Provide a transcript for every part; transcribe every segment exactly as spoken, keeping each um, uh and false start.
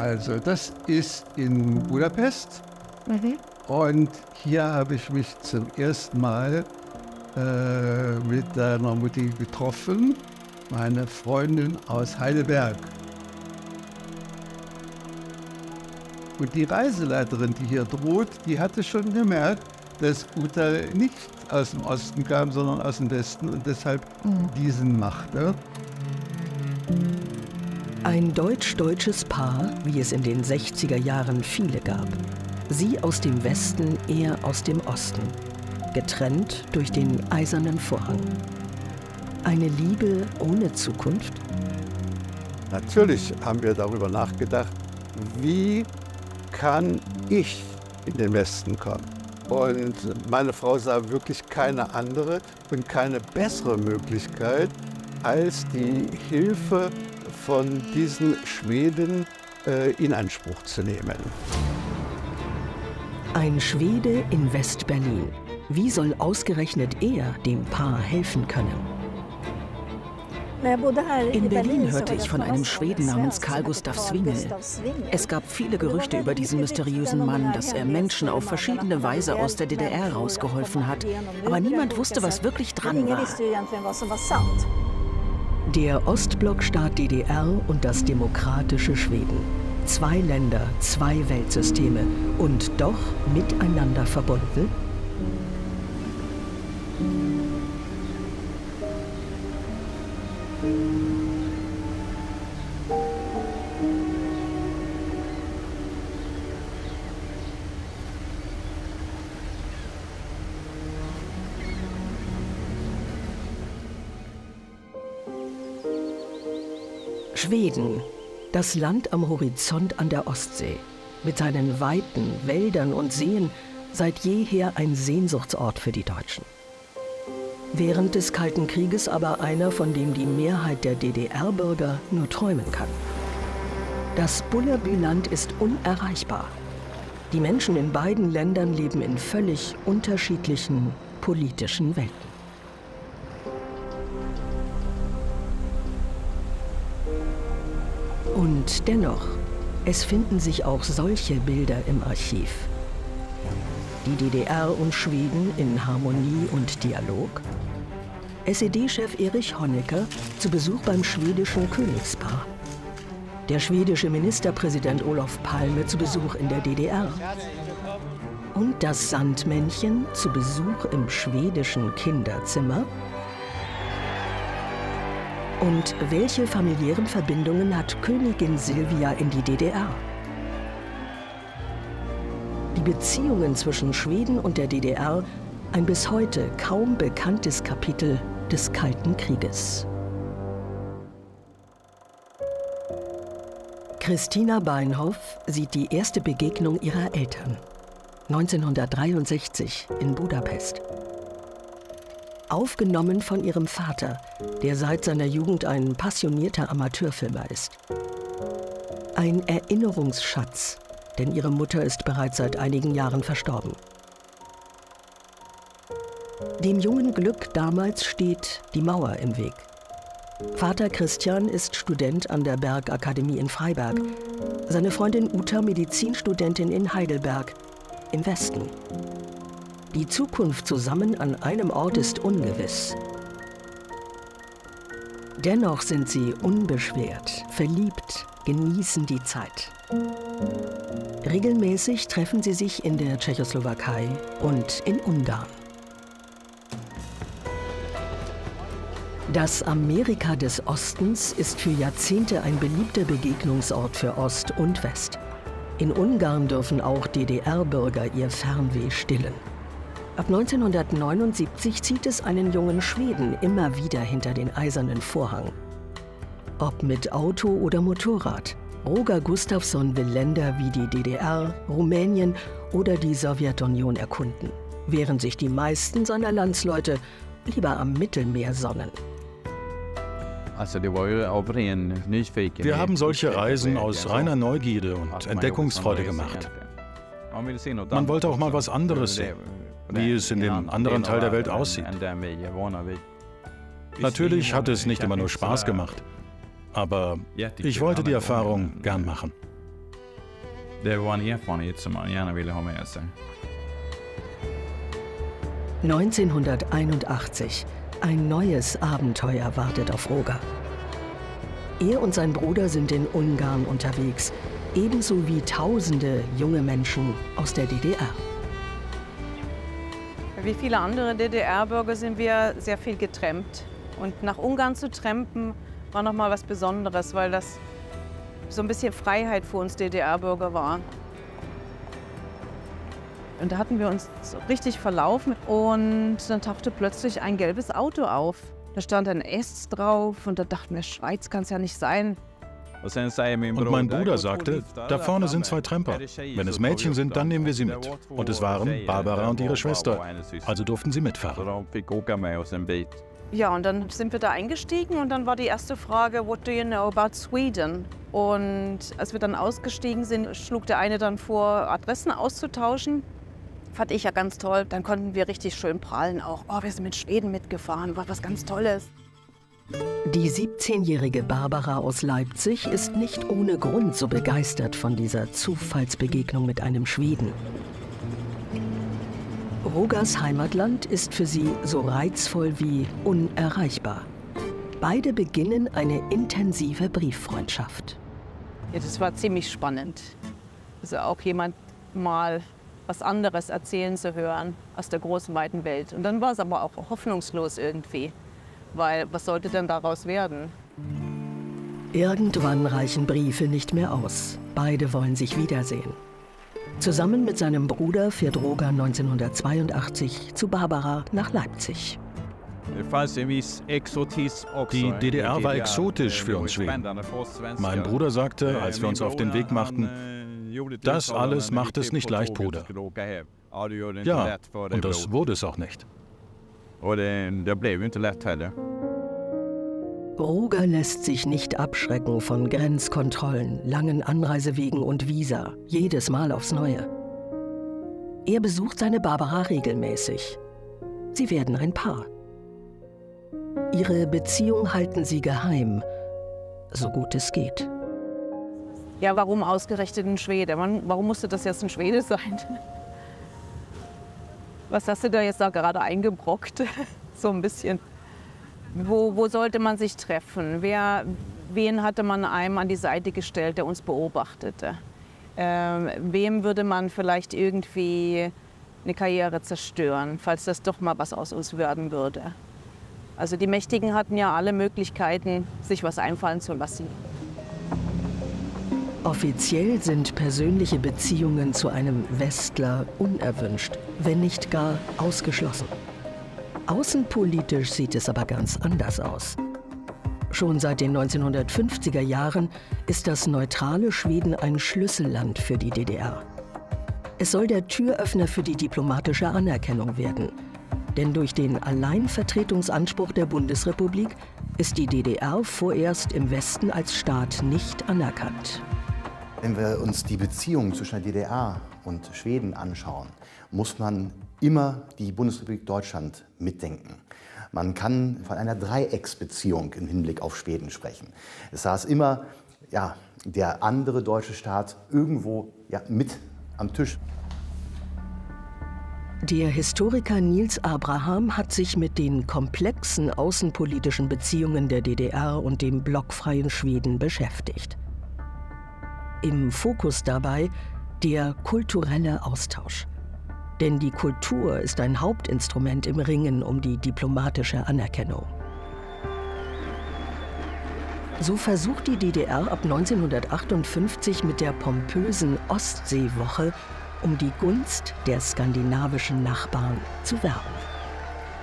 Also das ist in Budapest. Mhm. Und hier habe ich mich zum ersten Mal äh, mit einer Mutti getroffen, meine Freundin aus Heidelberg. Und die Reiseleiterin, die hier droht, die hatte schon gemerkt, dass Uta nicht aus dem Osten kam, sondern aus dem Westen und deshalb mhm. diesen machte. Ein deutsch-deutsches Paar, wie es in den sechziger Jahren viele gab. Sie aus dem Westen, er aus dem Osten. Getrennt durch den Eisernen Vorhang. Eine Liebe ohne Zukunft? Natürlich haben wir darüber nachgedacht, wie kann ich in den Westen kommen. Und meine Frau sah wirklich keine andere und keine bessere Möglichkeit, als die Hilfe von diesen Schweden äh, in Anspruch zu nehmen. Ein Schwede in West-Berlin. Wie soll ausgerechnet er dem Paar helfen können? In Berlin hörte ich von einem Schweden namens Carl-Gustav Svingel. Es gab viele Gerüchte über diesen mysteriösen Mann, dass er Menschen auf verschiedene Weise aus der D D R rausgeholfen hat. Aber niemand wusste, was wirklich dran war. Der Ostblockstaat D D R und das demokratische Schweden. Zwei Länder, zwei Weltsysteme und doch miteinander verbunden? Schweden, das Land am Horizont an der Ostsee, mit seinen weiten Wäldern und Seen, seit jeher ein Sehnsuchtsort für die Deutschen. Während des Kalten Krieges aber einer, von dem die Mehrheit der D D R-Bürger nur träumen kann. Das Bullerbyland ist unerreichbar. Die Menschen in beiden Ländern leben in völlig unterschiedlichen politischen Welten. Und dennoch, es finden sich auch solche Bilder im Archiv. Die D D R und Schweden in Harmonie und Dialog. S E D-Chef Erich Honecker zu Besuch beim schwedischen Königspaar. Der schwedische Ministerpräsident Olof Palme zu Besuch in der D D R. Und das Sandmännchen zu Besuch im schwedischen Kinderzimmer. Und welche familiären Verbindungen hat Königin Silvia in die D D R? Die Beziehungen zwischen Schweden und der D D R, ein bis heute kaum bekanntes Kapitel des Kalten Krieges. Christina Beinhoff sieht die erste Begegnung ihrer Eltern, neunzehnhundertdreiundsechzig in Budapest. Aufgenommen von ihrem Vater, der seit seiner Jugend ein passionierter Amateurfilmer ist. Ein Erinnerungsschatz, denn ihre Mutter ist bereits seit einigen Jahren verstorben. Dem jungen Glück damals steht die Mauer im Weg. Vater Christian ist Student an der Bergakademie in Freiberg, seine Freundin Uta Medizinstudentin in Heidelberg, im Westen. Die Zukunft zusammen an einem Ort ist ungewiss. Dennoch sind sie unbeschwert, verliebt, genießen die Zeit. Regelmäßig treffen sie sich in der Tschechoslowakei und in Ungarn. Das Amerika des Ostens ist für Jahrzehnte ein beliebter Begegnungsort für Ost und West. In Ungarn dürfen auch D D R-Bürger ihr Fernweh stillen. Ab neunzehnhundertneunundsiebzig zieht es einen jungen Schweden immer wieder hinter den Eisernen Vorhang. Ob mit Auto oder Motorrad, Roger Gustafsson will Länder wie die D D R, Rumänien oder die Sowjetunion erkunden, während sich die meisten seiner Landsleute lieber am Mittelmeer sonnen. Wir haben solche Reisen aus reiner Neugierde und Entdeckungsfreude gemacht. Man wollte auch mal was anderes sehen, wie es in dem anderen Teil der Welt aussieht. Natürlich hat es nicht immer nur Spaß gemacht, aber ich wollte die Erfahrung gern machen. Det var en erfarenhet som man gärna ville ha med sig. neunzehnhunderteinundachtzig. Ein neues Abenteuer wartet auf Roger. Er und sein Bruder sind in Ungarn unterwegs, ebenso wie tausende junge Menschen aus der D D R. Wie viele andere D D R-Bürger sind wir sehr viel getrampt. Und nach Ungarn zu trampen war noch mal was Besonderes, weil das so ein bisschen Freiheit für uns D D R-Bürger war. Und da hatten wir uns richtig verlaufen und dann tauchte plötzlich ein gelbes Auto auf. Da stand ein S drauf und da dachten wir, Schweiz kann es ja nicht sein. Und mein Bruder sagte, da vorne sind zwei Tramper. Wenn es Mädchen sind, dann nehmen wir sie mit. Und es waren Barbara und ihre Schwester, also durften sie mitfahren. Ja, und dann sind wir da eingestiegen und dann war die erste Frage, what do you know about Sweden? Und als wir dann ausgestiegen sind, schlug der eine dann vor, Adressen auszutauschen. Fand ich ja ganz toll. Dann konnten wir richtig schön prahlen auch. Oh, wir sind mit Schweden mitgefahren, war was ganz Tolles. Die siebzehnjährige Barbara aus Leipzig ist nicht ohne Grund so begeistert von dieser Zufallsbegegnung mit einem Schweden. Rogers Heimatland ist für sie so reizvoll wie unerreichbar. Beide beginnen eine intensive Brieffreundschaft. Ja, das war ziemlich spannend. Also auch jemand mal was anderes erzählen zu hören aus der großen, weiten Welt. Und dann war es aber auch hoffnungslos irgendwie. Weil was sollte denn daraus werden? Irgendwann reichen Briefe nicht mehr aus. Beide wollen sich wiedersehen. Zusammen mit seinem Bruder fährt Roger neunzehnhundertzweiundachtzig zu Barbara nach Leipzig. Die D D R war exotisch für uns Schweden. Mein Bruder sagte, als wir uns auf den Weg machten, das alles macht es nicht leicht, Bruder. Ja, und das wurde es auch nicht. Roger lässt sich nicht abschrecken von Grenzkontrollen, langen Anreisewegen und Visa, jedes Mal aufs Neue. Er besucht seine Barbara regelmäßig. Sie werden ein Paar. Ihre Beziehung halten sie geheim, so gut es geht. Ja, warum ausgerechnet ein Schwede? Warum musste das jetzt ein Schwede sein? Was hast du da jetzt da gerade eingebrockt? So ein bisschen. Wo, wo sollte man sich treffen? Wer, wen hatte man einem an die Seite gestellt, der uns beobachtete? Ähm, wem würde man vielleicht irgendwie eine Karriere zerstören, falls das doch mal was aus uns werden würde? Also die Mächtigen hatten ja alle Möglichkeiten, sich was einfallen zu lassen. Offiziell sind persönliche Beziehungen zu einem Westler unerwünscht, wenn nicht gar ausgeschlossen. Außenpolitisch sieht es aber ganz anders aus. Schon seit den neunzehnhundertfünfziger Jahren ist das neutrale Schweden ein Schlüsselland für die D D R. Es soll der Türöffner für die diplomatische Anerkennung werden. Denn durch den Alleinvertretungsanspruch der Bundesrepublik ist die D D R vorerst im Westen als Staat nicht anerkannt. Wenn wir uns die Beziehungen zwischen der D D R und Schweden anschauen, muss man immer die Bundesrepublik Deutschland mitdenken. Man kann von einer Dreiecksbeziehung im Hinblick auf Schweden sprechen. Es saß immer ja, der andere deutsche Staat irgendwo ja, mit am Tisch. Der Historiker Nils Abraham hat sich mit den komplexen außenpolitischen Beziehungen der D D R und dem blockfreien Schweden beschäftigt. Im Fokus dabei der kulturelle Austausch. Denn die Kultur ist ein Hauptinstrument im Ringen um die diplomatische Anerkennung. So versucht die D D R ab neunzehnhundertachtundfünfzig mit der pompösen Ostseewoche um die Gunst der skandinavischen Nachbarn zu werben.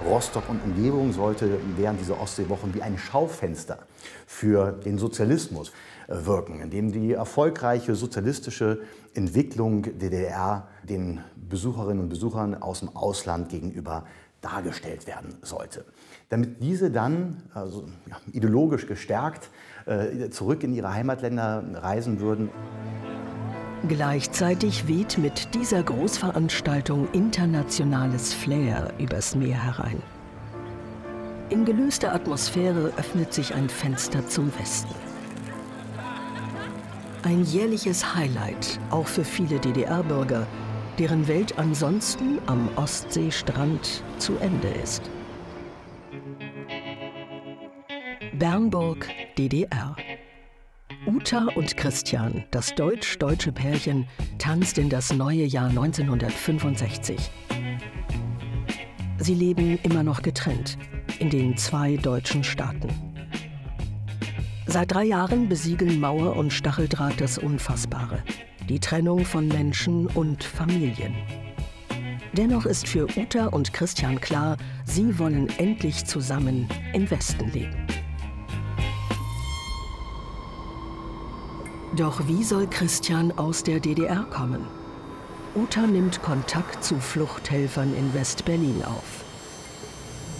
Rostock und Umgebung sollte während dieser Ostseewochen wie ein Schaufenster für den Sozialismus wirken, indem die erfolgreiche sozialistische Entwicklung der D D R den Besucherinnen und Besuchern aus dem Ausland gegenüber dargestellt werden sollte. Damit diese dann also, ja, ideologisch gestärkt äh, zurück in ihre Heimatländer reisen würden. Gleichzeitig weht mit dieser Großveranstaltung internationales Flair übers Meer herein. In gelöster Atmosphäre öffnet sich ein Fenster zum Westen. Ein jährliches Highlight, auch für viele D D R-Bürger, deren Welt ansonsten am Ostseestrand zu Ende ist. Bernburg, D D R. Uta und Christian, das deutsch-deutsche Pärchen, tanzt in das neue Jahr neunzehnhundertfünfundsechzig. Sie leben immer noch getrennt, in den zwei deutschen Staaten. Seit drei Jahren besiegeln Mauer und Stacheldraht das Unfassbare, die Trennung von Menschen und Familien. Dennoch ist für Uta und Christian klar, sie wollen endlich zusammen im Westen leben. Doch wie soll Christian aus der D D R kommen? Uta nimmt Kontakt zu Fluchthelfern in West-Berlin auf.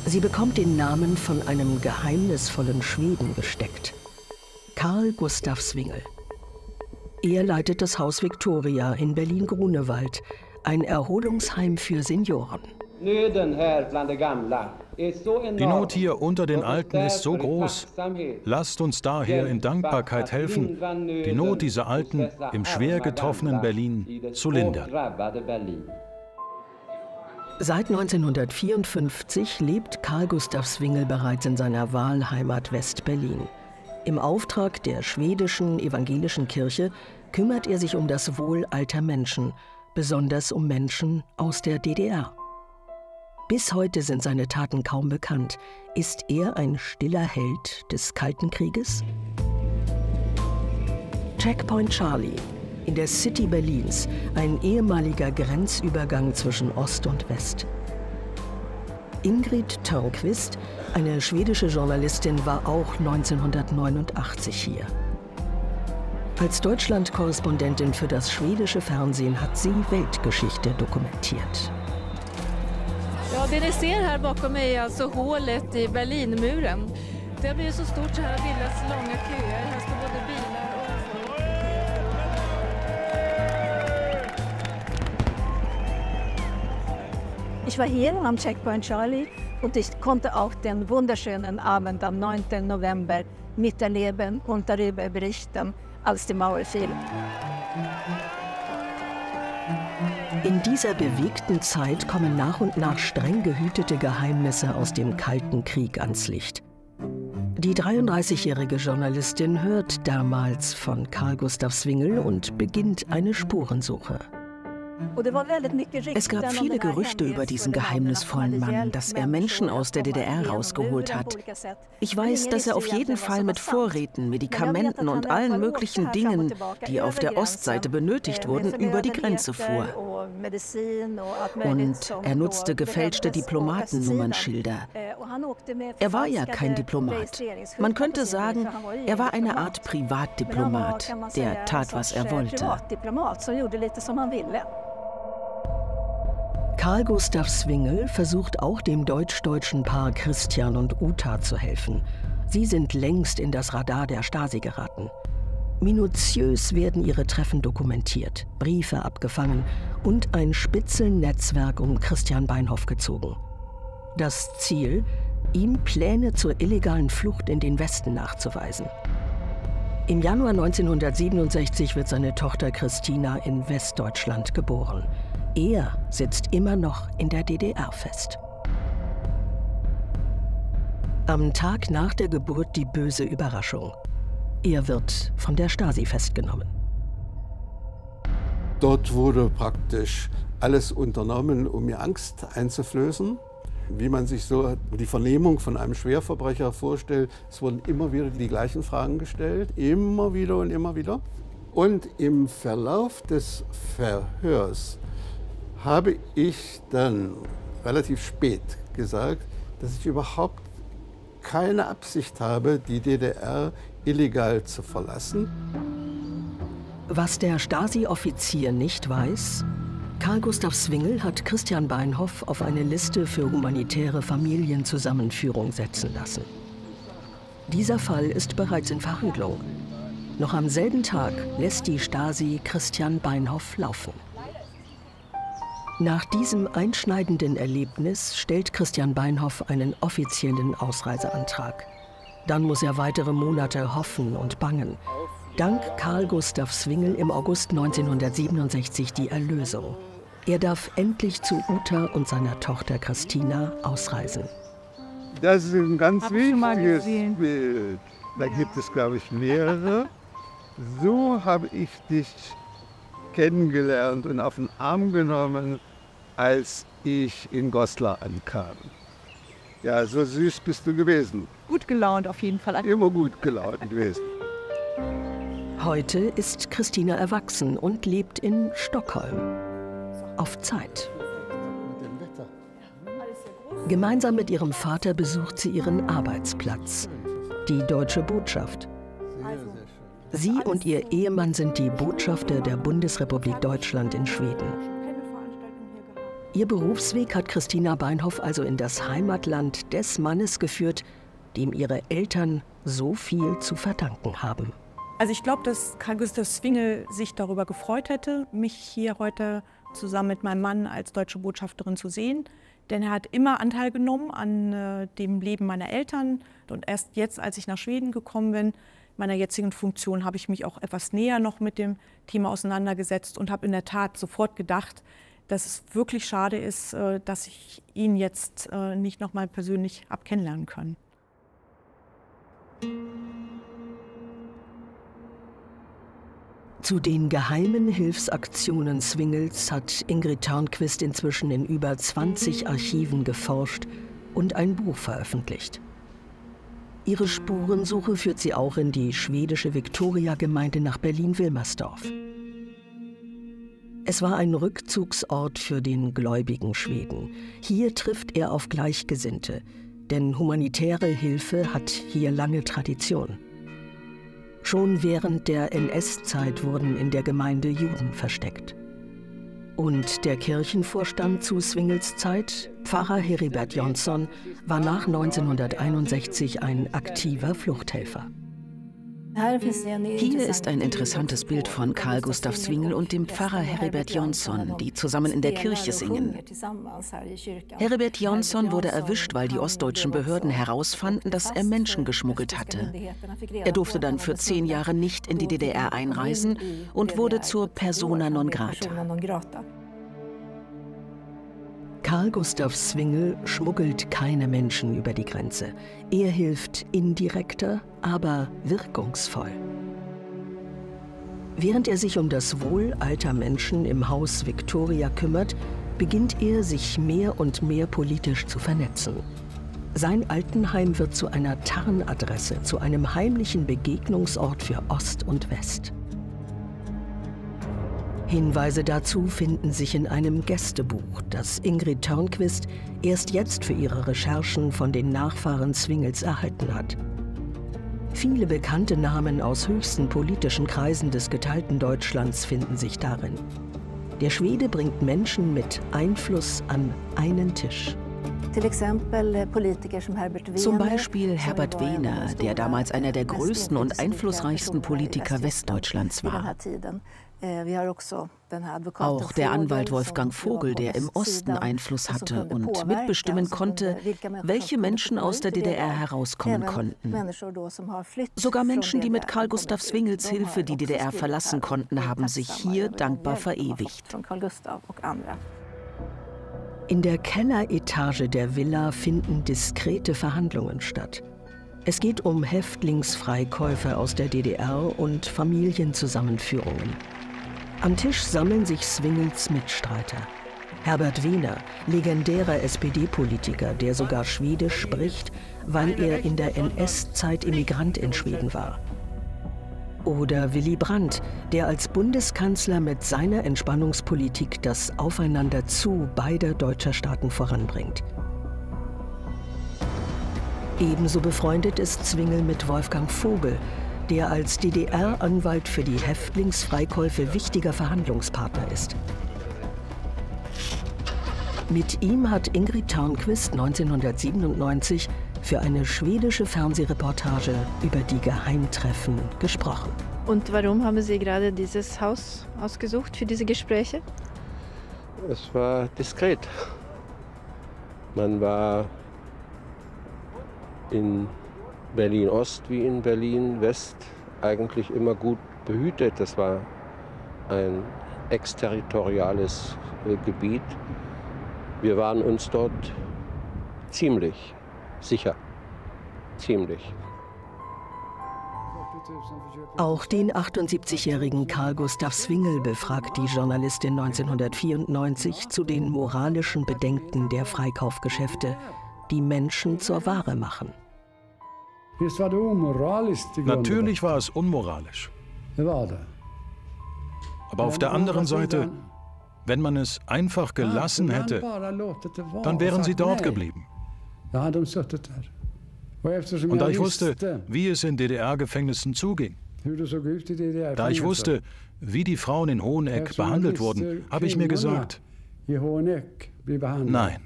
Sie bekommt den Namen von einem geheimnisvollen Schweden gesteckt. Carl-Gustav Svingel. Er leitet das Haus Victoria in Berlin-Grunewald, ein Erholungsheim für Senioren. Die Not hier unter den Alten ist so groß. Lasst uns daher in Dankbarkeit helfen, die Not dieser Alten im schwer getroffenen Berlin zu lindern. Seit neunzehnhundertvierundfünfzig lebt Carl-Gustav Svingel bereits in seiner Wahlheimat West-Berlin. Im Auftrag der schwedischen evangelischen Kirche kümmert er sich um das Wohl alter Menschen, besonders um Menschen aus der D D R. Bis heute sind seine Taten kaum bekannt. Ist er ein stiller Held des Kalten Krieges? Checkpoint Charlie, in der City Berlins, ein ehemaliger Grenzübergang zwischen Ost und West. Ingrid Thörnqvist, eine schwedische Journalistin, war auch neunzehnhundertneunundachtzig hier. Als Deutschland-Korrespondentin für das schwedische Fernsehen hat sie Weltgeschichte dokumentiert. Ja, det ni ser här bakom mig är alltså hålet i Berlinmuren. Det har blivit så stort så här har bildats långa köer. Här står både bilar och... Ich war hier am Checkpoint Charlie und ich konnte auch den wunderschönen Abend am neunten November miterleben und darüber berichten, als die Mauer fiel. In dieser bewegten Zeit kommen nach und nach streng gehütete Geheimnisse aus dem Kalten Krieg ans Licht. Die dreiunddreißigjährige Journalistin hört damals von Carl-Gustav Svingel und beginnt eine Spurensuche. Es gab viele Gerüchte über diesen geheimnisvollen Mann, dass er Menschen aus der D D R rausgeholt hat. Ich weiß, dass er auf jeden Fall mit Vorräten, Medikamenten und allen möglichen Dingen, die auf der Ostseite benötigt wurden, über die Grenze fuhr. Und er nutzte gefälschte Diplomatennummernschilder. Er war ja kein Diplomat. Man könnte sagen, er war eine Art Privatdiplomat, der tat, was er wollte. Carl-Gustav Svingel versucht auch dem deutsch-deutschen Paar Christian und Uta zu helfen. Sie sind längst in das Radar der Stasi geraten. Minutiös werden ihre Treffen dokumentiert, Briefe abgefangen und ein Spitzelnetzwerk um Christian Beinhoff gezogen. Das Ziel, ihm Pläne zur illegalen Flucht in den Westen nachzuweisen. Im Januar neunzehnhundertsiebenundsechzig wird seine Tochter Christina in Westdeutschland geboren. Er sitzt immer noch in der D D R fest. Am Tag nach der Geburt die böse Überraschung. Er wird von der Stasi festgenommen. Dort wurde praktisch alles unternommen, um ihr Angst einzuflößen. Wie man sich so die Vernehmung von einem Schwerverbrecher vorstellt, es wurden immer wieder die gleichen Fragen gestellt, immer wieder und immer wieder. Und im Verlauf des Verhörs habe ich dann relativ spät gesagt, dass ich überhaupt keine Absicht habe, die D D R illegal zu verlassen. Was der Stasi-Offizier nicht weiß, Carl-Gustav Svingel hat Christian Beinhoff auf eine Liste für humanitäre Familienzusammenführung setzen lassen. Dieser Fall ist bereits in Verhandlung. Noch am selben Tag lässt die Stasi Christian Beinhoff laufen. Nach diesem einschneidenden Erlebnis stellt Christian Beinhoff einen offiziellen Ausreiseantrag. Dann muss er weitere Monate hoffen und bangen. dank Carl-Gustav Svingel im August neunzehnhundertsiebenundsechzig die Erlösung. Er darf endlich zu Uta und seiner Tochter Christina ausreisen. Das ist ein ganz Hab wichtiges Bild. Da gibt es, glaube ich, mehrere. So habe ich dich kennengelernt und auf den Arm genommen, als ich in Goslar ankam. Ja, so süß bist du gewesen. Gut gelaunt auf jeden Fall. Immer gut gelaunt gewesen. Heute ist Christina erwachsen und lebt in Stockholm. Auf Zeit. Gemeinsam mit ihrem Vater besucht sie ihren Arbeitsplatz, die deutsche Botschaft. Sie und ihr Ehemann sind die Botschafter der Bundesrepublik Deutschland in Schweden. Ihr Berufsweg hat Christina Beinhoff also in das Heimatland des Mannes geführt, dem ihre Eltern so viel zu verdanken haben. Also ich glaube, dass Carl-Gustav Svingel sich darüber gefreut hätte, mich hier heute zusammen mit meinem Mann als deutsche Botschafterin zu sehen. Denn er hat immer Anteil genommen an äh, dem Leben meiner Eltern. Und erst jetzt, als ich nach Schweden gekommen bin, meiner jetzigen Funktion, habe ich mich auch etwas näher noch mit dem Thema auseinandergesetzt und habe in der Tat sofort gedacht, dass es wirklich schade ist, äh, dass ich ihn jetzt äh, nicht noch mal persönlich habe kennenlernen können. Zu den geheimen Hilfsaktionen Svingels hat Ingrid Thörnqvist inzwischen in über zwanzig Archiven geforscht und ein Buch veröffentlicht. Ihre Spurensuche führt sie auch in die schwedische Viktoria-Gemeinde nach Berlin-Wilmersdorf. Es war ein Rückzugsort für den gläubigen Schweden. Hier trifft er auf Gleichgesinnte, denn humanitäre Hilfe hat hier lange Tradition. Schon während der N S-Zeit wurden in der Gemeinde Juden versteckt. Und der Kirchenvorstand zu Svingels Zeit, Pfarrer Heribert Jonsson, war nach neunzehnhunderteinundsechzig ein aktiver Fluchthelfer. Hier ist ein interessantes Bild von Carl-Gustav Svingel und dem Pfarrer Heribert Jonsson, die zusammen in der Kirche singen. Heribert Jonsson wurde erwischt, weil die ostdeutschen Behörden herausfanden, dass er Menschen geschmuggelt hatte. Er durfte dann für zehn Jahre nicht in die D D R einreisen und wurde zur Persona non grata. Carl-Gustav Svingel schmuggelt keine Menschen über die Grenze. Er hilft indirekter, aber wirkungsvoll. Während er sich um das Wohl alter Menschen im Haus Victoria kümmert, beginnt er, sich mehr und mehr politisch zu vernetzen. Sein Altenheim wird zu einer Tarnadresse, zu einem heimlichen Begegnungsort für Ost und West. Hinweise dazu finden sich in einem Gästebuch, das Ingrid Thörnqvist erst jetzt für ihre Recherchen von den Nachfahren Svingels erhalten hat. Viele bekannte Namen aus höchsten politischen Kreisen des geteilten Deutschlands finden sich darin. Der Schwede bringt Menschen mit Einfluss an einen Tisch. Zum Beispiel Herbert Wehner, der damals einer der größten und einflussreichsten Politiker Westdeutschlands war. Auch der Anwalt Wolfgang Vogel, der im Osten Einfluss hatte und mitbestimmen konnte, welche Menschen aus der D D R herauskommen konnten. Sogar Menschen, die mit Carl-Gustav Svingels Hilfe die D D R verlassen konnten, haben sich hier dankbar verewigt. In der Kelleretage der Villa finden diskrete Verhandlungen statt. Es geht um Häftlingsfreikäufe aus der D D R und Familienzusammenführungen. Am Tisch sammeln sich Svingels Mitstreiter. Herbert Wehner, legendärer S P D-Politiker, der sogar Schwedisch spricht, weil er in der N S-Zeit Immigrant in Schweden war. Oder Willy Brandt, der als Bundeskanzler mit seiner Entspannungspolitik das Aufeinanderzu beider deutscher Staaten voranbringt. Ebenso befreundet ist Svingel mit Wolfgang Vogel, der als D D R-Anwalt für die Häftlingsfreikäufe wichtiger Verhandlungspartner ist. Mit ihm hat Ingrid Thörnqvist neunzehnhundertsiebenundneunzig für eine schwedische Fernsehreportage über die Geheimtreffen gesprochen. Und warum haben Sie gerade dieses Haus ausgesucht für diese Gespräche? Es war diskret. Man war in Berlin-Ost wie in Berlin-West eigentlich immer gut behütet. Das war ein exterritoriales äh, Gebiet. Wir waren uns dort ziemlich sicher. Ziemlich. Auch den achtundsiebzigjährigen Carl-Gustav Svingel befragt die Journalistin neunzehnhundertvierundneunzig zu den moralischen Bedenken der Freikaufgeschäfte, die Menschen zur Ware machen. Natürlich war es unmoralisch. Aber auf der anderen Seite, wenn man es einfach gelassen hätte, dann wären sie dort geblieben. Und da ich wusste, wie es in D D R-Gefängnissen zuging, da ich wusste, wie die Frauen in Hoheneck behandelt wurden, habe ich mir gesagt, nein,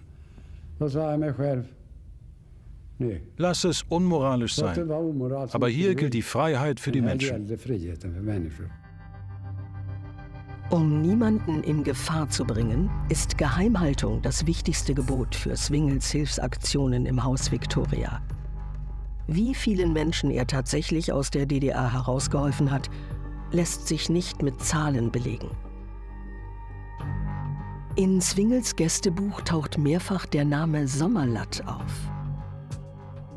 lass es unmoralisch sein, aber hier gilt die Freiheit für die Menschen. Um niemanden in Gefahr zu bringen, ist Geheimhaltung das wichtigste Gebot für Svingels Hilfsaktionen im Haus Victoria. Wie vielen Menschen er tatsächlich aus der D D R herausgeholfen hat, lässt sich nicht mit Zahlen belegen. In Svingels Gästebuch taucht mehrfach der Name Sommerlath auf.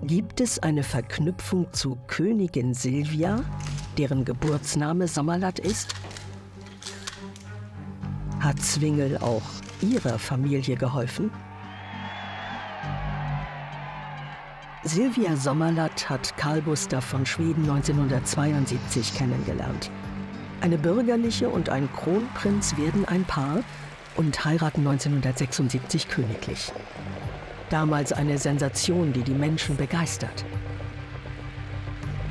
Gibt es eine Verknüpfung zu Königin Silvia, deren Geburtsname Sommerlath ist? Hat Svingel auch ihrer Familie geholfen? Silvia Sommerlath hat Carl Gustav von Schweden neunzehnhundertzweiundsiebzig kennengelernt. Eine bürgerliche und ein Kronprinz werden ein Paar und heiraten neunzehnhundertsechsundsiebzig königlich. Damals eine Sensation, die die Menschen begeistert.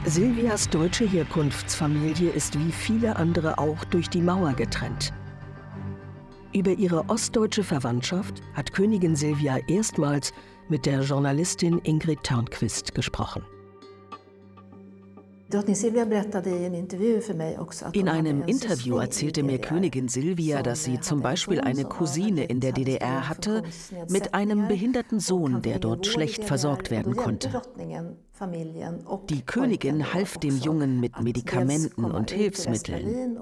Silvias deutsche Herkunftsfamilie ist wie viele andere auch durch die Mauer getrennt. Über ihre ostdeutsche Verwandtschaft hat Königin Silvia erstmals mit der Journalistin Ingrid Thörnqvist gesprochen. In einem Interview erzählte mir Königin Silvia, dass sie zum Beispiel eine Cousine in der D D R hatte mit einem behinderten Sohn, der dort schlecht versorgt werden konnte. Die Königin half dem Jungen mit Medikamenten und Hilfsmitteln.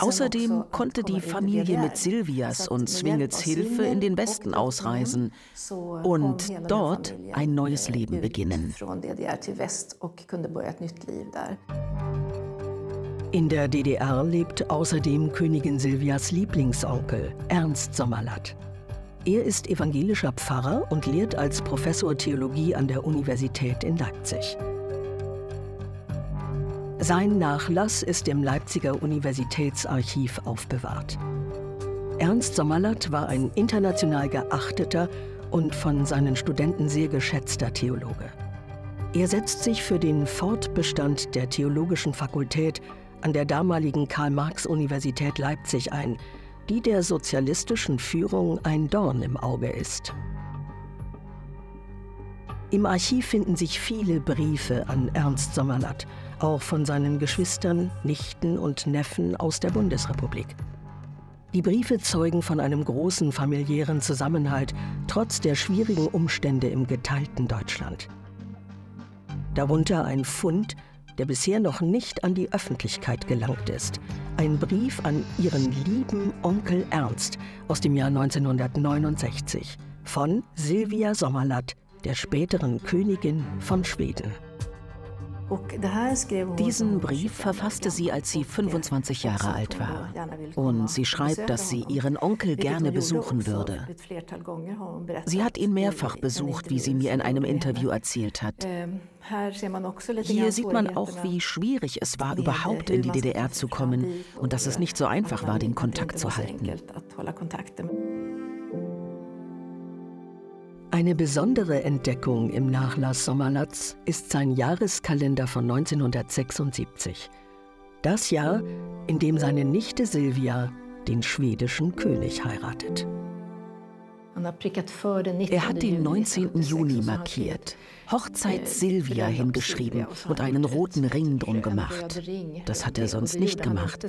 Außerdem konnte die Familie mit Silvias und Svingels Hilfe in den Westen ausreisen und dort ein neues Leben beginnen. In der D D R lebt außerdem Königin Silvias Lieblingsonkel, Ernst Sommerlath. Er ist evangelischer Pfarrer und lehrt als Professor Theologie an der Universität in Leipzig. Sein Nachlass ist im Leipziger Universitätsarchiv aufbewahrt. Ernst Sommerlath war ein international geachteter und von seinen Studenten sehr geschätzter Theologe. Er setzt sich für den Fortbestand der Theologischen Fakultät an der damaligen Karl-Marx-Universität Leipzig ein, die der sozialistischen Führung ein Dorn im Auge ist. Im Archiv finden sich viele Briefe an Ernst Sommerlath, auch von seinen Geschwistern, Nichten und Neffen aus der Bundesrepublik. Die Briefe zeugen von einem großen familiären Zusammenhalt, trotz der schwierigen Umstände im geteilten Deutschland. Darunter ein Fund, der bisher noch nicht an die Öffentlichkeit gelangt ist. Ein Brief an ihren lieben Onkel Ernst aus dem Jahr neunzehnhundertneunundsechzig von Silvia Sommerlath, der späteren Königin von Schweden. Diesen Brief verfasste sie, als sie fünfundzwanzig Jahre alt war. Und sie schreibt, dass sie ihren Onkel gerne besuchen würde. Sie hat ihn mehrfach besucht, wie sie mir in einem Interview erzählt hat. Hier sieht man auch, wie schwierig es war, überhaupt in die D D R zu kommen und dass es nicht so einfach war, den Kontakt zu halten. Eine besondere Entdeckung im Nachlass Sommerlaths ist sein Jahreskalender von neunzehnhundertsechsundsiebzig. Das Jahr, in dem seine Nichte Silvia den schwedischen König heiratet. Er hat den neunzehnten Juni markiert, Hochzeit Silvia hingeschrieben und einen roten Ring drum gemacht. Das hat er sonst nicht gemacht.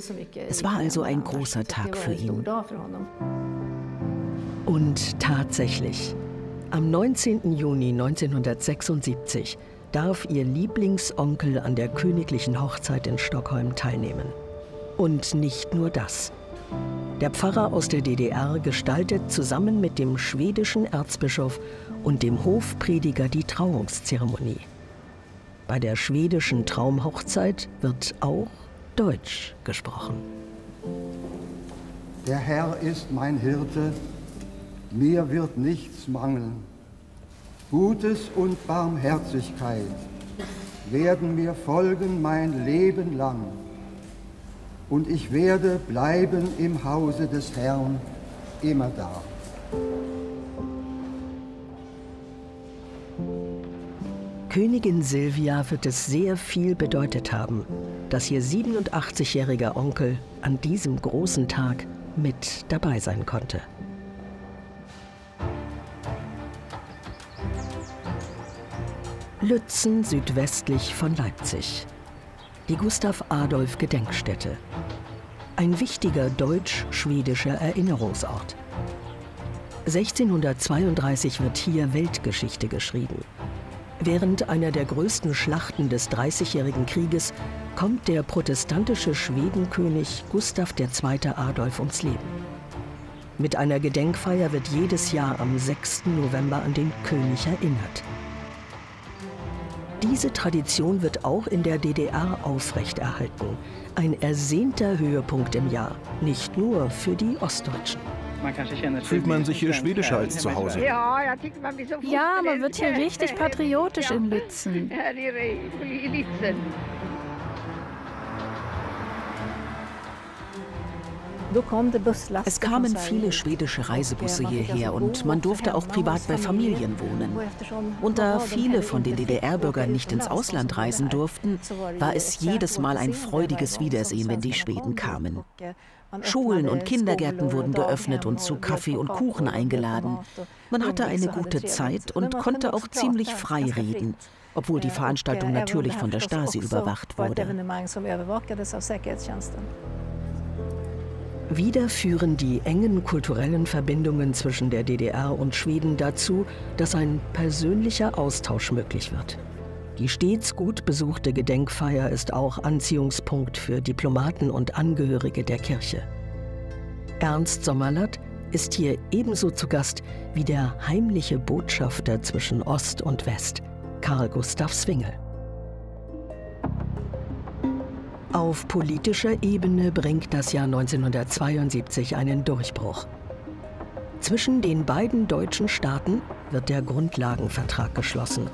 Es war also ein großer Tag für ihn. Und tatsächlich. Am neunzehnten Juni neunzehnhundertsechsundsiebzig, darf ihr Lieblingsonkel an der königlichen Hochzeit in Stockholm teilnehmen. Und nicht nur das. Der Pfarrer aus der D D R gestaltet zusammen mit dem schwedischen Erzbischof und dem Hofprediger die Trauungszeremonie. Bei der schwedischen Traumhochzeit wird auch Deutsch gesprochen. Der Herr ist mein Hirte, mir wird nichts mangeln. Gutes und Barmherzigkeit werden mir folgen mein Leben lang. Und ich werde bleiben im Hause des Herrn immer da. Königin Silvia wird es sehr viel bedeutet haben, dass ihr siebenundachtzigjähriger Onkel an diesem großen Tag mit dabei sein konnte. Lützen, südwestlich von Leipzig. Die Gustav-Adolf-Gedenkstätte. Ein wichtiger deutsch-schwedischer Erinnerungsort. sechzehnhundertzweiunddreißig wird hier Weltgeschichte geschrieben. Während einer der größten Schlachten des Dreißigjährigen Krieges kommt der protestantische Schwedenkönig Gustav der Zweite Adolf ums Leben. Mit einer Gedenkfeier wird jedes Jahr am sechsten November an den König erinnert. Diese Tradition wird auch in der D D R aufrechterhalten. Ein ersehnter Höhepunkt im Jahr, nicht nur für die Ostdeutschen. Fühlt man sich hier schwedischer als zu Hause? Ja, man wird hier richtig patriotisch in Lützen. Es kamen viele schwedische Reisebusse hierher und man durfte auch privat bei Familien wohnen. Und da viele von den D D R-Bürgern nicht ins Ausland reisen durften, war es jedes Mal ein freudiges Wiedersehen, wenn die Schweden kamen. Schulen und Kindergärten wurden geöffnet und zu Kaffee und Kuchen eingeladen. Man hatte eine gute Zeit und konnte auch ziemlich frei reden, obwohl die Veranstaltung natürlich von der Stasi überwacht wurde. Wieder führen die engen kulturellen Verbindungen zwischen der D D R und Schweden dazu, dass ein persönlicher Austausch möglich wird. Die stets gut besuchte Gedenkfeier ist auch Anziehungspunkt für Diplomaten und Angehörige der Kirche. Ernst Sommerlath ist hier ebenso zu Gast wie der heimliche Botschafter zwischen Ost und West, Carl-Gustav Svingel. Auf politischer Ebene bringt das Jahr neunzehnhundertzweiundsiebzig einen Durchbruch. Zwischen den beiden deutschen Staaten wird der Grundlagenvertrag geschlossen.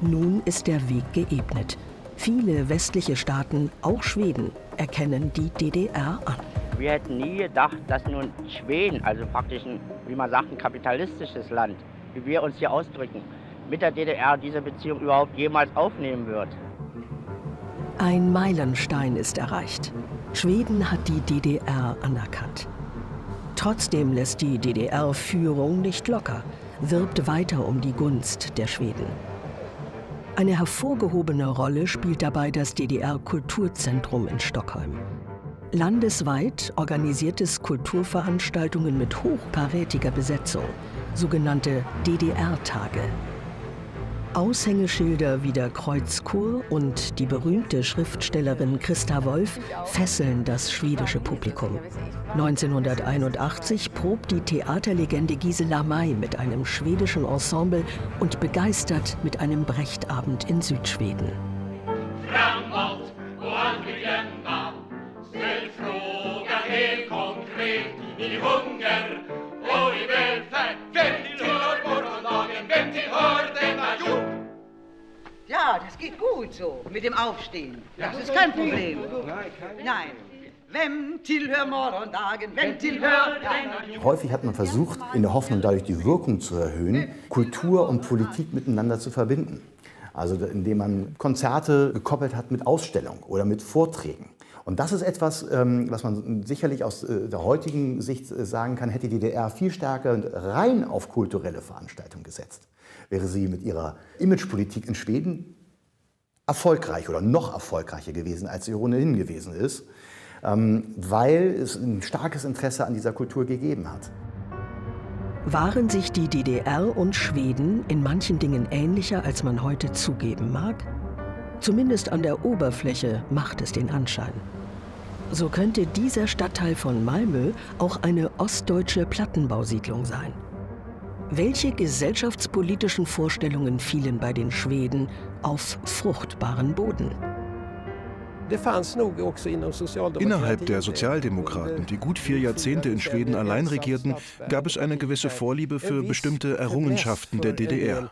Nun ist der Weg geebnet. Viele westliche Staaten, auch Schweden, erkennen die D D R an. Wir hätten nie gedacht, dass nun Schweden, also praktisch ein, wie man sagt, ein kapitalistisches Land, wie wir uns hier ausdrücken, mit der D D R diese Beziehung überhaupt jemals aufnehmen wird. Ein Meilenstein ist erreicht. Schweden hat die D D R anerkannt. Trotzdem lässt die D D R-Führung nicht locker, wirbt weiter um die Gunst der Schweden. Eine hervorgehobene Rolle spielt dabei das D D R-Kulturzentrum in Stockholm. Landesweit organisiert es Kulturveranstaltungen mit hochkarätiger Besetzung, sogenannte D D R-Tage. Aushängeschilder wie der Kreuzchor und die berühmte Schriftstellerin Christa Wolf fesseln das schwedische Publikum. neunzehnhunderteinundachtzig probt die Theaterlegende Gisela May mit einem schwedischen Ensemble und begeistert mit einem Brechtabend in Südschweden. Ja, das geht gut so, mit dem Aufstehen. Das ist kein Problem. Nein. Wem tillhör morgondagen, wem tillhör... Häufig hat man versucht, in der Hoffnung, dadurch die Wirkung zu erhöhen, Kultur und Politik miteinander zu verbinden. Also indem man Konzerte gekoppelt hat mit Ausstellungen oder mit Vorträgen. Und das ist etwas, was man sicherlich aus der heutigen Sicht sagen kann, hätte die D D R viel stärker rein auf kulturelle Veranstaltungen gesetzt, wäre sie mit ihrer Imagepolitik in Schweden erfolgreich oder noch erfolgreicher gewesen, als sie ohnehin gewesen ist, weil es ein starkes Interesse an dieser Kultur gegeben hat. Waren sich die D D R und Schweden in manchen Dingen ähnlicher, als man heute zugeben mag? Zumindest an der Oberfläche macht es den Anschein. So könnte dieser Stadtteil von Malmö auch eine ostdeutsche Plattenbausiedlung sein. Welche gesellschaftspolitischen Vorstellungen fielen bei den Schweden auf fruchtbaren Boden? Innerhalb der Sozialdemokraten, die gut vier Jahrzehnte in Schweden allein regierten, gab es eine gewisse Vorliebe für bestimmte Errungenschaften der D D R.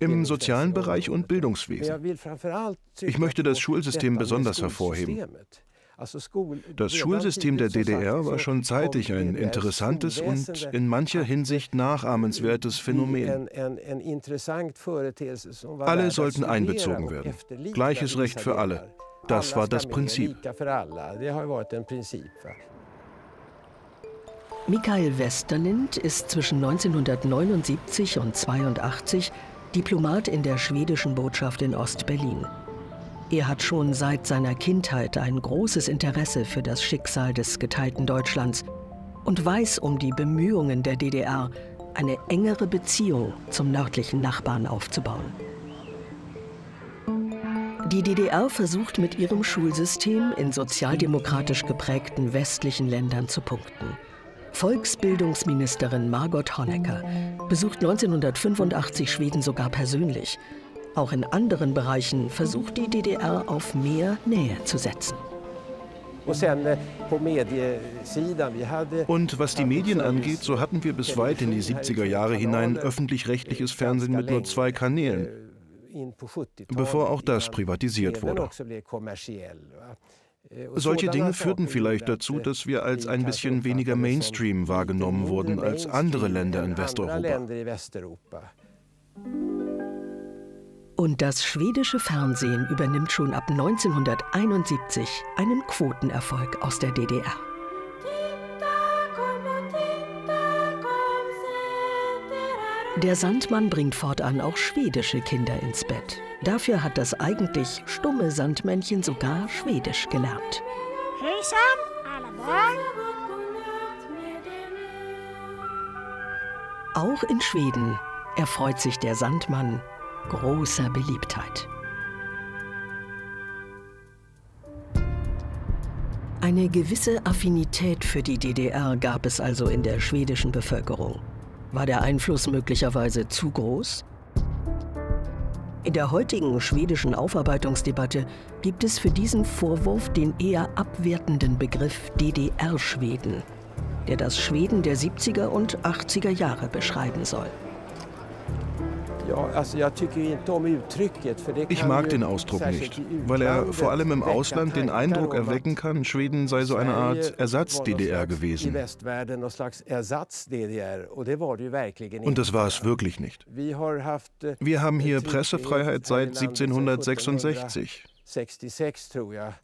Im sozialen Bereich und Bildungswesen. Ich möchte das Schulsystem besonders hervorheben. Das Schulsystem der D D R war schon zeitig ein interessantes und in mancher Hinsicht nachahmenswertes Phänomen. Alle sollten einbezogen werden. Gleiches Recht für alle. Das war das Prinzip. Mikael Westerlind ist zwischen neunzehnhundertneunundsiebzig und neunzehnhundertzweiundachtzig Diplomat in der schwedischen Botschaft in Ost-Berlin. Er hat schon seit seiner Kindheit ein großes Interesse für das Schicksal des geteilten Deutschlands und weiß um die Bemühungen der D D R, eine engere Beziehung zum nördlichen Nachbarn aufzubauen. Die D D R versucht mit ihrem Schulsystem in sozialdemokratisch geprägten westlichen Ländern zu punkten. Volksbildungsministerin Margot Honecker besucht neunzehnhundertfünfundachtzig Schweden sogar persönlich. Auch in anderen Bereichen versucht die D D R auf mehr Nähe zu setzen. Und was die Medien angeht, so hatten wir bis weit in die siebziger Jahre hinein öffentlich-rechtliches Fernsehen mit nur zwei Kanälen, bevor auch das privatisiert wurde. Solche Dinge führten vielleicht dazu, dass wir als ein bisschen weniger Mainstream wahrgenommen wurden als andere Länder in Westeuropa. Und das schwedische Fernsehen übernimmt schon ab neunzehnhunderteinundsiebzig einen Quotenerfolg aus der D D R. Der Sandmann bringt fortan auch schwedische Kinder ins Bett. Dafür hat das eigentlich stumme Sandmännchen sogar Schwedisch gelernt. Auch in Schweden erfreut sich der Sandmann großer Beliebtheit. Eine gewisse Affinität für die D D R gab es also in der schwedischen Bevölkerung. War der Einfluss möglicherweise zu groß? In der heutigen schwedischen Aufarbeitungsdebatte gibt es für diesen Vorwurf den eher abwertenden Begriff D D R-Schweden, der das Schweden der siebziger und achtziger Jahre beschreiben soll. Ich mag den Ausdruck nicht, weil er vor allem im Ausland den Eindruck erwecken kann, Schweden sei so eine Art Ersatz-D D R gewesen. Und das war es wirklich nicht. Wir haben hier Pressefreiheit seit siebzehnhundertsechsundsechzig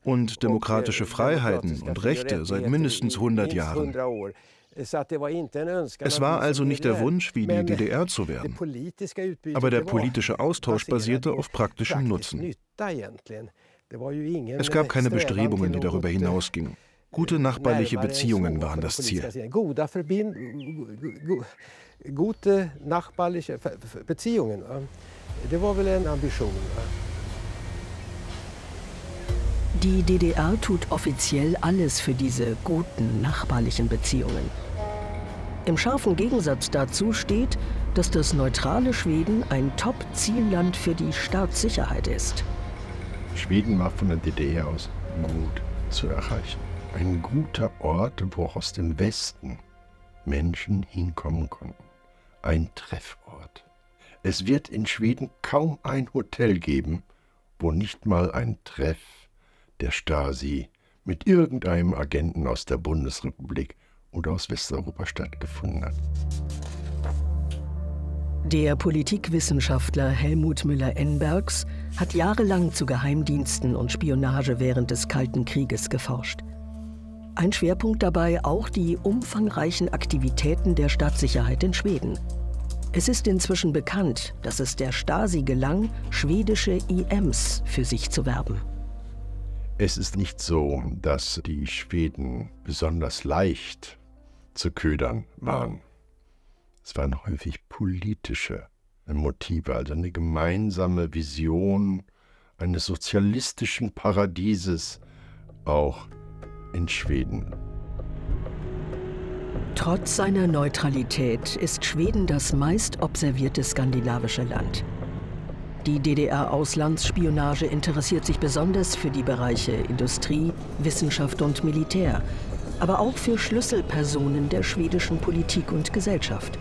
und demokratische Freiheiten und Rechte seit mindestens hundert Jahren. Es war also nicht der Wunsch, wie die D D R zu werden, aber der politische Austausch basierte auf praktischem Nutzen. Es gab keine Bestrebungen, die darüber hinausgingen. Gute nachbarliche Beziehungen waren das Ziel. Gute nachbarliche Beziehungen, das war wohl eine Ambition. Die D D R tut offiziell alles für diese guten nachbarlichen Beziehungen. Im scharfen Gegensatz dazu steht, dass das neutrale Schweden ein Top-Zielland für die Staatssicherheit ist. Schweden war von der D D R aus gut zu erreichen. Ein guter Ort, wo aus dem Westen Menschen hinkommen konnten. Ein Treffort. Es wird in Schweden kaum ein Hotel geben, wo nicht mal ein Treff der Stasi mit irgendeinem Agenten aus der Bundesrepublik oder aus Westeuropa stattgefunden hat. Der Politikwissenschaftler Helmut Müller-Enbergs hat jahrelang zu Geheimdiensten und Spionage während des Kalten Krieges geforscht. Ein Schwerpunkt dabei auch die umfangreichen Aktivitäten der Staatssicherheit in Schweden. Es ist inzwischen bekannt, dass es der Stasi gelang, schwedische I Ms für sich zu werben. Es ist nicht so, dass die Schweden besonders leicht zu ködern waren. Es waren häufig politische Motive, also eine gemeinsame Vision eines sozialistischen Paradieses, auch in Schweden. Trotz seiner Neutralität ist Schweden das meist observierte skandinavische Land. Die D D R-Auslandsspionage interessiert sich besonders für die Bereiche Industrie, Wissenschaft und Militär, aber auch für Schlüsselpersonen der schwedischen Politik und Gesellschaft.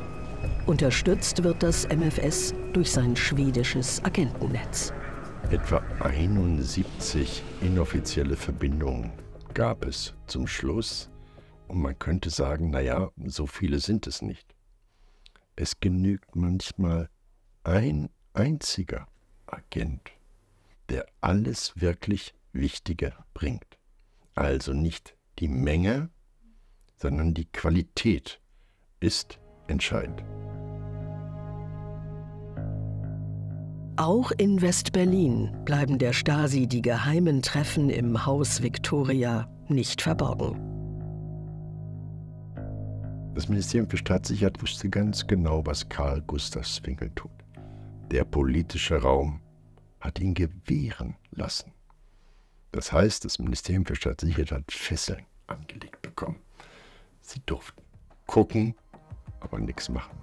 Unterstützt wird das M F S durch sein schwedisches Agentennetz. Etwa einundsiebzig inoffizielle Verbindungen gab es zum Schluss. Und man könnte sagen, naja, so viele sind es nicht. Es genügt manchmal ein einziger Agent, der alles wirklich Wichtige bringt. Also nicht die Menge, sondern die Qualität ist entscheidend. Auch in West-Berlin bleiben der Stasi die geheimen Treffen im Haus Victoria nicht verborgen. Das Ministerium für Staatssicherheit wusste ganz genau, was Carl-Gustav Svingel tut. Der politische Raum hat ihn gewähren lassen. Das heißt, das Ministerium für Staatssicherheit hat Fesseln angelegt bekommen. Sie durften gucken, aber nichts machen.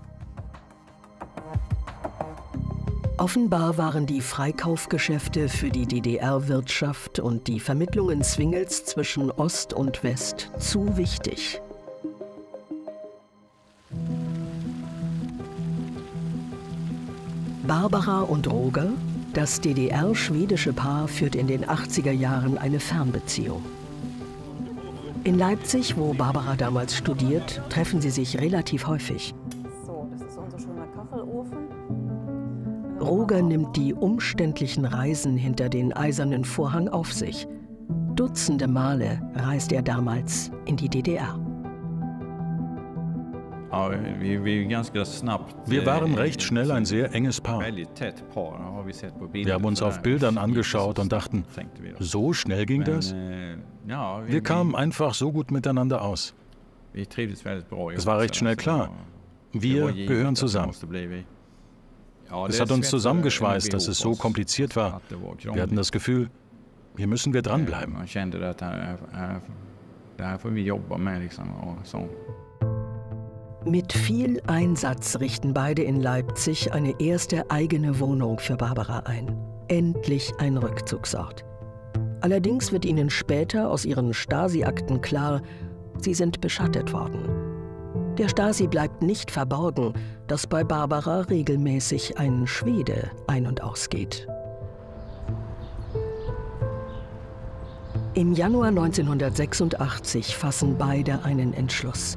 Offenbar waren die Freikaufgeschäfte für die D D R-Wirtschaft und die Vermittlungen Zwingels zwischen Ost und West zu wichtig. Barbara und Roger, das D D R-schwedische Paar, führt in den achtziger Jahren eine Fernbeziehung. In Leipzig, wo Barbara damals studiert, treffen sie sich relativ häufig. Roger nimmt die umständlichen Reisen hinter den Eisernen Vorhang auf sich. Dutzende Male reist er damals in die D D R. Wir waren recht schnell ein sehr enges Paar. Wir haben uns auf Bildern angeschaut und dachten, so schnell ging das? Wir kamen einfach so gut miteinander aus. Es war recht schnell klar, wir gehören zusammen. Es hat uns zusammengeschweißt, dass es so kompliziert war. Wir hatten das Gefühl, hier müssen wir dranbleiben. Mit viel Einsatz richten beide in Leipzig eine erste eigene Wohnung für Barbara ein. Endlich ein Rückzugsort. Allerdings wird ihnen später aus ihren Stasi-Akten klar, sie sind beschattet worden. Der Stasi bleibt nicht verborgen, dass bei Barbara regelmäßig ein Schwede ein- und ausgeht. Im Januar neunzehnhundertsechsundachtzig fassen beide einen Entschluss.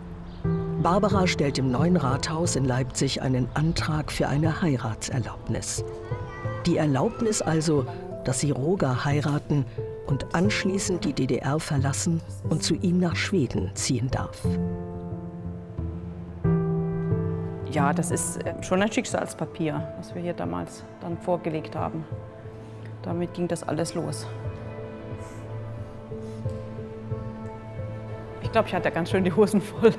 Barbara stellt im neuen Rathaus in Leipzig einen Antrag für eine Heiratserlaubnis. Die Erlaubnis also, dass sie Roger heiraten und anschließend die D D R verlassen und zu ihm nach Schweden ziehen darf. Ja, das ist schon ein Schicksalspapier, was wir hier damals dann vorgelegt haben. Damit ging das alles los. Ich glaube, ich hatte ganz schön die Hosen voll.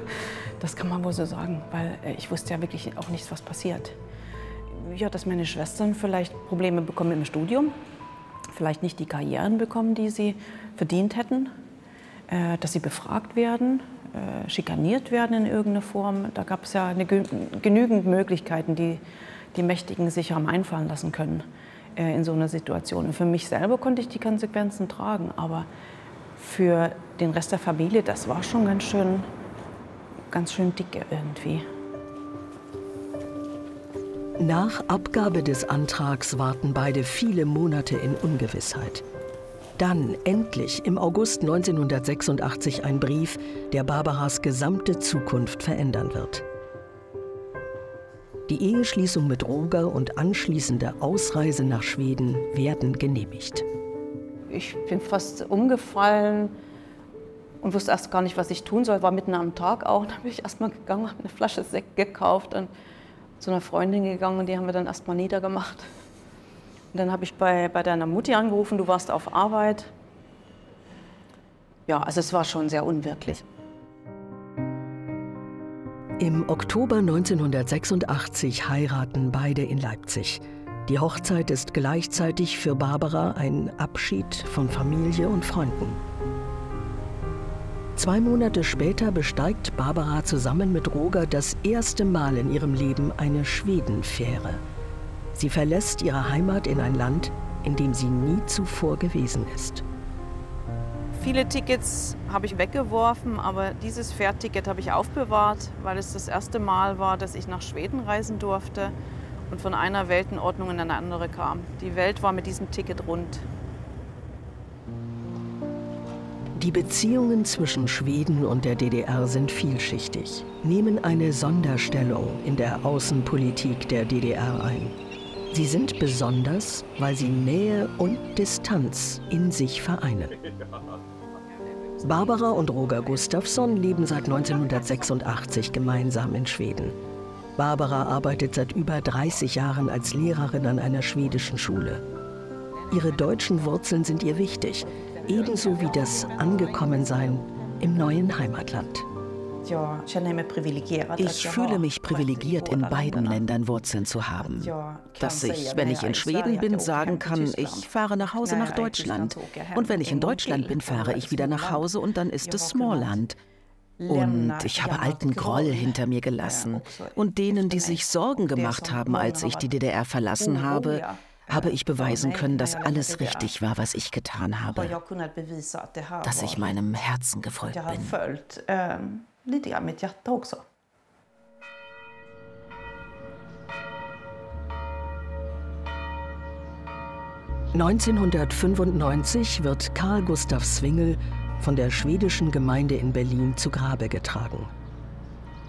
Das kann man wohl so sagen, weil ich wusste ja wirklich auch nichts, was passiert. Ja, dass meine Schwestern vielleicht Probleme bekommen im Studium, vielleicht nicht die Karrieren bekommen, die sie verdient hätten, dass sie befragt werden, schikaniert werden in irgendeiner Form. Da gab es ja eine, genügend Möglichkeiten, die die Mächtigen sich haben einfallen lassen können äh, in so einer Situation. Und für mich selber konnte ich die Konsequenzen tragen, aber für den Rest der Familie, das war schon ganz schön, ganz schön dick irgendwie. Nach Abgabe des Antrags warten beide viele Monate in Ungewissheit. Dann endlich im August neunzehnhundertsechsundachtzig ein Brief, der Barbaras gesamte Zukunft verändern wird. Die Eheschließung mit Roger und anschließende Ausreise nach Schweden werden genehmigt. Ich bin fast umgefallen und wusste erst gar nicht, was ich tun soll. War mitten am Tag auch. Da bin ich erst mal gegangen, habe eine Flasche Sekt gekauft und zu einer Freundin gegangen und die haben wir dann erst mal niedergemacht. Und dann habe ich bei, bei deiner Mutti angerufen, du warst auf Arbeit. Ja, also es war schon sehr unwirklich. Im Oktober neunzehnhundertsechsundachtzig heiraten beide in Leipzig. Die Hochzeit ist gleichzeitig für Barbara ein Abschied von Familie und Freunden. Zwei Monate später besteigt Barbara zusammen mit Roger das erste Mal in ihrem Leben eine Schwedenfähre. Sie verlässt ihre Heimat in ein Land, in dem sie nie zuvor gewesen ist. Viele Tickets habe ich weggeworfen, aber dieses Fährticket habe ich aufbewahrt, weil es das erste Mal war, dass ich nach Schweden reisen durfte und von einer Weltenordnung in eine andere kam. Die Welt war mit diesem Ticket rund. Die Beziehungen zwischen Schweden und der D D R sind vielschichtig, nehmen eine Sonderstellung in der Außenpolitik der D D R ein. Sie sind besonders, weil sie Nähe und Distanz in sich vereinen. Barbara und Roger Gustafsson leben seit neunzehnhundertsechsundachtzig gemeinsam in Schweden. Barbara arbeitet seit über dreißig Jahren als Lehrerin an einer schwedischen Schule. Ihre deutschen Wurzeln sind ihr wichtig, ebenso wie das Angekommensein im neuen Heimatland. Ich fühle mich privilegiert, in beiden Ländern Wurzeln zu haben. Dass ich, wenn ich in Schweden bin, sagen kann, ich fahre nach Hause nach Deutschland. Und wenn ich in Deutschland bin, fahre ich wieder nach Hause und dann ist es Småland. Und ich habe alten Groll hinter mir gelassen. Und denen, die sich Sorgen gemacht haben, als ich die D D R verlassen habe, habe ich beweisen können, dass alles richtig war, was ich getan habe. Dass ich meinem Herzen gefolgt bin. neunzehnhundertfünfundneunzig wird Carl-Gustav Svingel von der schwedischen Gemeinde in Berlin zu Grabe getragen.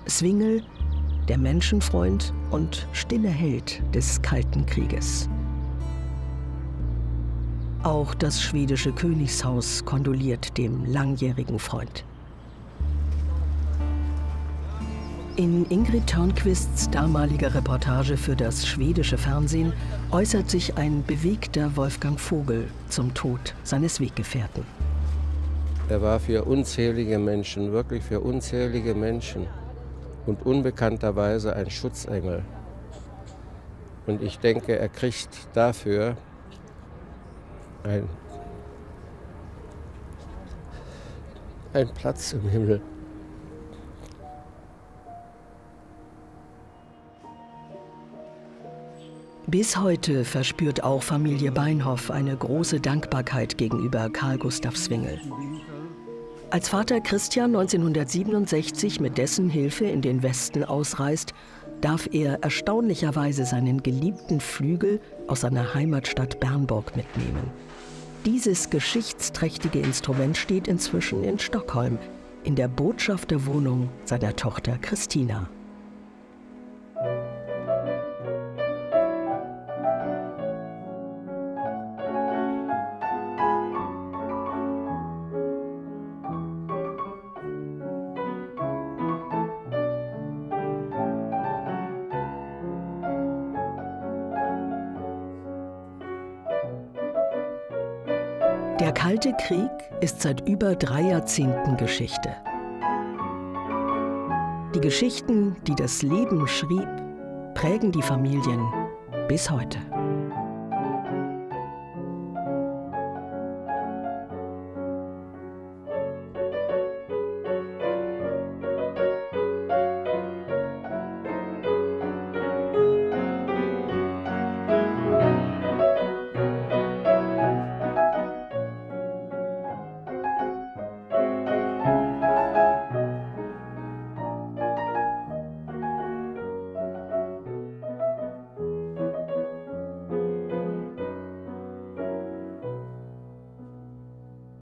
Svingel, der Menschenfreund und stille Held des Kalten Krieges. Auch das schwedische Königshaus kondoliert dem langjährigen Freund. In Ingrid Thörnqvists damaliger Reportage für das schwedische Fernsehen äußert sich ein bewegter Wolfgang Vogel zum Tod seines Weggefährten. Er war für unzählige Menschen, wirklich für unzählige Menschen und unbekannterweise ein Schutzengel. Und ich denke, er kriegt dafür einen, einen Platz im Himmel. Bis heute verspürt auch Familie Beinhoff eine große Dankbarkeit gegenüber Carl-Gustav Svingel. Als Vater Christian neunzehnhundertsiebenundsechzig mit dessen Hilfe in den Westen ausreist, darf er erstaunlicherweise seinen geliebten Flügel aus seiner Heimatstadt Bernburg mitnehmen. Dieses geschichtsträchtige Instrument steht inzwischen in Stockholm, in der Botschafterwohnung seiner Tochter Christina. Der Kalte Krieg ist seit über drei Jahrzehnten Geschichte. Die Geschichten, die das Leben schrieb, prägen die Familien bis heute.